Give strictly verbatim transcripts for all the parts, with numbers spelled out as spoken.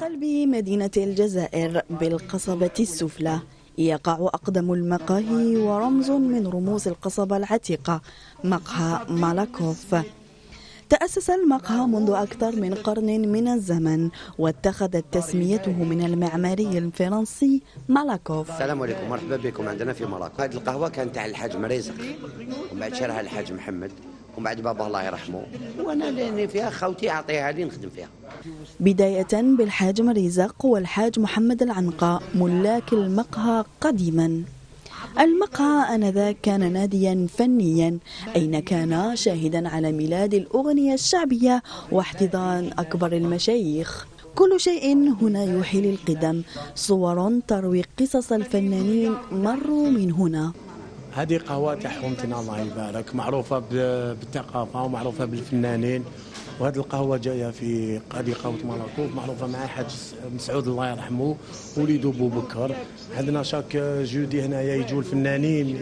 قلب مدينة الجزائر بالقصبة السفلى يقع أقدم المقاهي ورمز من رموز القصبة العتيقة، مقهى مالاكوف. تأسس المقهى منذ أكثر من قرن من الزمن، واتخذت تسميته من المعماري الفرنسي مالاكوف. السلام عليكم، مرحبا بكم عندنا في مالاكوف. هذه القهوة كانت تاع الحاج مريزق، وبعد شراها الحاج محمد، وبعد بابا الله يرحمه، وانا لاني فيها خوتي اعطيها لي نخدم فيها. بداية بالحاج مريزق والحاج محمد العنقى ملاك المقهى قديما. المقهى آنذاك كان ناديا فنيا، أين كان شاهدا على ميلاد الأغنية الشعبية واحتضان أكبر المشايخ. كل شيء هنا يوحي للقدم، صور تروي قصص الفنانين مروا من هنا. هذه قهوة تاع حومتنا الله يبارك، معروفة بالثقافة ومعروفة بالفنانين، وهذه القهوة جاية في هذه قهوة مالاكوف معروفة مع الحاج مسعود الله يرحمه، وليد أبو بكر. عندنا شاك جودي هنايا يجوا الفنانين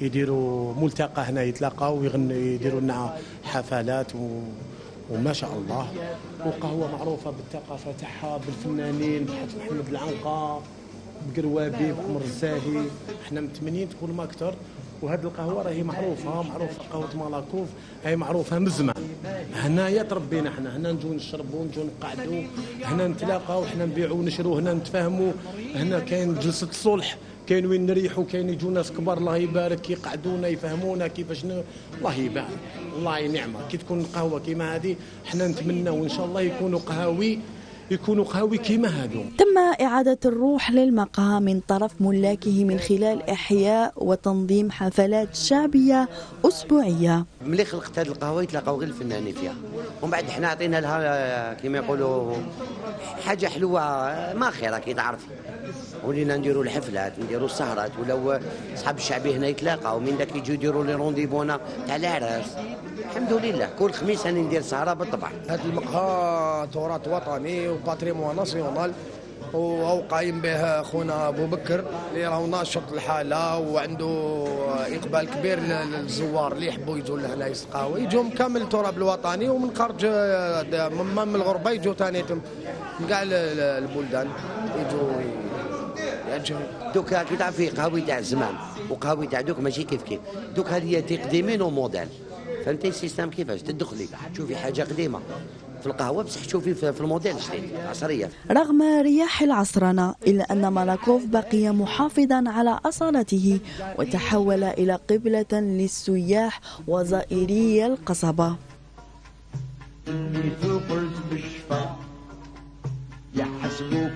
يديروا ملتقى هنا، يتلاقاو ويغنوا، يديروا لنا حفلات و... وما شاء الله. وقهوة معروفة بالثقافة تاعها، بالفنانين، بالحاج محمد العنقى، بقروابي، بعمر الزاهي. احنا من ثمانين تكون ما اكثر، وهذه القهوه راهي معروفه معروفه قهوه مالاكوف هي معروفه من زمان. هنايا تربينا احنا، هنا نجوا نشربوا، نجوا نقعدوا هنا، نتلاقاو هنا، نبيعوا ونشروا هنا، نتفاهموا هنا. كاين جلسه صلح، كاين وين نريحوا، كاين يجوا ناس كبار الله يبارك يقعدونا يفهمونا كيفاش ن... الله يبارك، والله نعمه كي تكون قهوه كيما هذه. احنا نتمناو ان شاء الله يكونوا قهاوي يكونوا قهوي كيما هادو. تم إعادة الروح للمقهى من طرف ملاكه من خلال إحياء وتنظيم حفلات شعبية أسبوعية. ملي خلقت هذه القهوة يتلاقاو غير الفنانين فيها، ومن بعد حنا عطينا لها كيما يقولوا حاجة حلوة ما خير كي تعرفي. ولينا نديروا الحفلات، نديروا السهرات، ولاو أصحاب الشعبي هنا يتلاقاو، من داك يجوا يديروا لي رونديفونا تاع العراس. الحمد لله كل خميس راني ندير سهرة بالطبع. هذا المقهى تراث وطني وباتريمون ناسيونال، وهو قايم به خونا أبو بكر اللي راهو ناشط الحالة، وعنده إقبال كبير للزوار اللي يحبوا يجوا لهنا يسقاو، يجوا كامل التراب الوطني، ومن خارج من الغربة يجوا ثاني من كاع البلدان يجوا. دوكا كي تعرفي قهوي تاع زمان وقهوي تاع دوك ماشي كيف كيف. دوك هذه تقديمين وموديل، فهمتي السيستم كيفاش تدخلي تشوفي حاجه قديمه في القهوه بصح تشوفي في الموديل الجديد عصريه. رغم رياح العصرنه الا ان مالاكوف بقي محافظا على اصالته، وتحول الى قبله للسياح وزائري القصبه.